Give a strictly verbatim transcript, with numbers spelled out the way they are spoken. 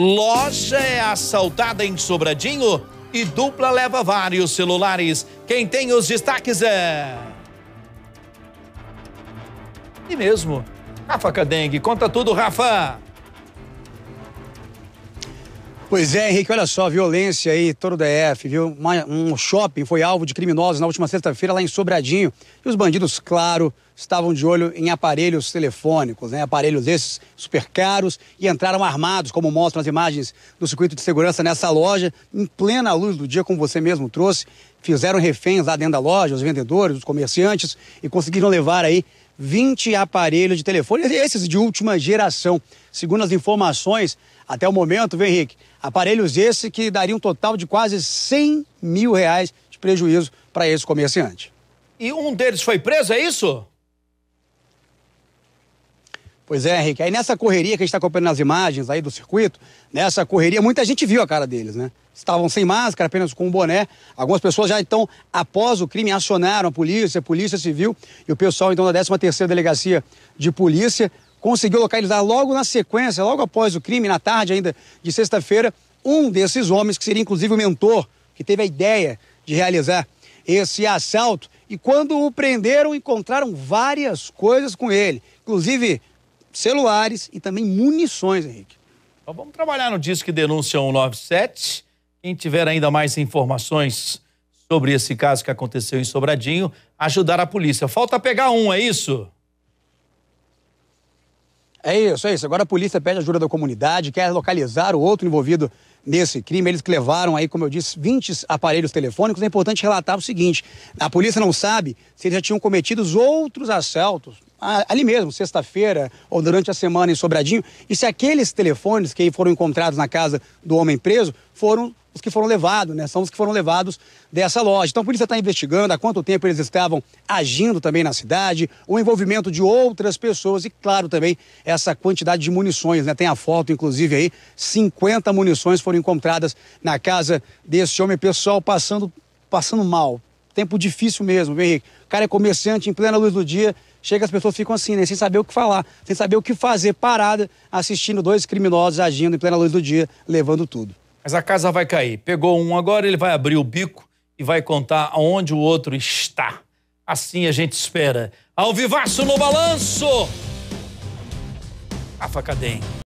Loja é assaltada em Sobradinho e dupla leva vários celulares. Quem tem os destaques é... E mesmo, Rafa Cadengue, conta tudo, Rafa. Pois é, Henrique, olha só, violência aí, todo o D F, viu? Uma, um shopping foi alvo de criminosos na última sexta-feira lá em Sobradinho. E os bandidos, claro, estavam de olho em aparelhos telefônicos, né? Aparelhos esses super caros, e entraram armados, como mostram as imagens do circuito de segurança nessa loja, em plena luz do dia, como você mesmo trouxe. Fizeram reféns lá dentro da loja, os vendedores, os comerciantes, e conseguiram levar aí vinte aparelhos de telefone, esses de última geração. Segundo as informações, até o momento, viu, Henrique, aparelhos esses que dariam um total de quase cem mil reais de prejuízo para esse comerciante. E um deles foi preso, é isso? Pois é, Henrique. Aí nessa correria que a gente está acompanhando nas imagens aí do circuito, nessa correria, muita gente viu a cara deles, né? Estavam sem máscara, apenas com um boné. Algumas pessoas já, então, após o crime, acionaram a polícia, a polícia civil, e o pessoal, então, da décima terceira Delegacia de Polícia conseguiu localizar logo na sequência, logo após o crime, na tarde ainda de sexta-feira, um desses homens, que seria, inclusive, o mentor, que teve a ideia de realizar esse assalto. E quando o prenderam, encontraram várias coisas com ele, inclusive celulares e também munições, Henrique. Então vamos trabalhar no Disque Denúncia um nove sete. Quem tiver ainda mais informações sobre esse caso que aconteceu em Sobradinho, ajudar a polícia. Falta pegar um, é isso? É isso, é isso. Agora a polícia pede ajuda da comunidade, quer localizar o outro envolvido nesse crime. Eles que levaram aí, como eu disse, vinte aparelhos telefônicos. É importante relatar o seguinte: a polícia não sabe se eles já tinham cometido outros assaltos ali mesmo, sexta-feira ou durante a semana em Sobradinho, e se aqueles telefones que foram encontrados na casa do homem preso foram os que foram levados, né? São os que foram levados dessa loja. Então a polícia está investigando há quanto tempo eles estavam agindo também na cidade, o envolvimento de outras pessoas e, claro, também essa quantidade de munições, né? Tem a foto, inclusive, aí, cinquenta munições foram encontradas na casa desse homem, pessoal passando, passando mal. Tempo difícil mesmo, viu, Henrique? O cara é comerciante, em plena luz do dia, chega, as pessoas ficam assim, né? Sem saber o que falar, sem saber o que fazer, parada, assistindo dois criminosos agindo em plena luz do dia, levando tudo. Mas a casa vai cair. Pegou um agora, ele vai abrir o bico e vai contar onde o outro está. Assim a gente espera. Ao vivaço no balanço! Rafa Cadengue.